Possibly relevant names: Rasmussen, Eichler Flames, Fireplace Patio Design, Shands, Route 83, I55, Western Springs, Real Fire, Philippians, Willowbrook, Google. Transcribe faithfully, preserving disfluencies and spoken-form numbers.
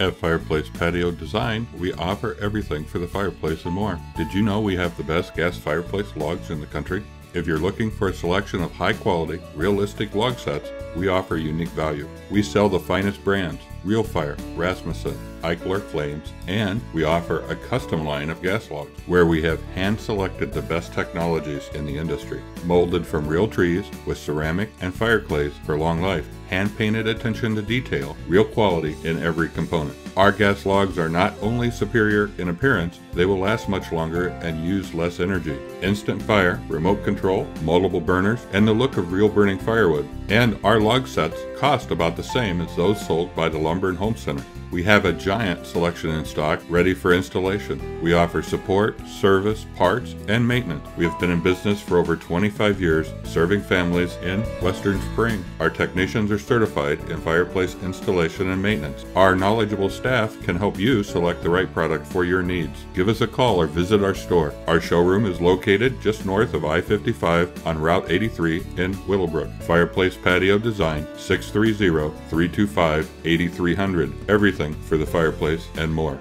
At Fireplace Patio Design, we offer everything for the fireplace and more. Did you know we have the best gas fireplace logs in the country? If you're looking for a selection of high-quality, realistic log sets, we offer unique value. We sell the finest brands, Real Fire, Rasmussen, Eichler Flames, and we offer a custom line of gas logs, where we have hand-selected the best technologies in the industry, molded from real trees with ceramic and fire clays for long life, hand-painted attention to detail, real quality in every component. Our gas logs are not only superior in appearance, they will last much longer and use less energy. Instant fire, remote control, multiple burners, and the look of real burning firewood. And our log sets cost about the same as those sold by the Lumber and Home Center. We have a giant selection in stock ready for installation. We offer support, service, parts, and maintenance. We have been in business for over twenty-five years, serving families in Western Springs. Our technicians are certified in fireplace installation and maintenance. Our knowledgeable staff can help you select the right product for your needs. Give us a call or visit our store. Our showroom is located just north of I fifty-five on Route eighty-three in Willowbrook. Fireplace Patio Design, six three zero, three two five, eight three zero zero. Everything for the fireplace and more.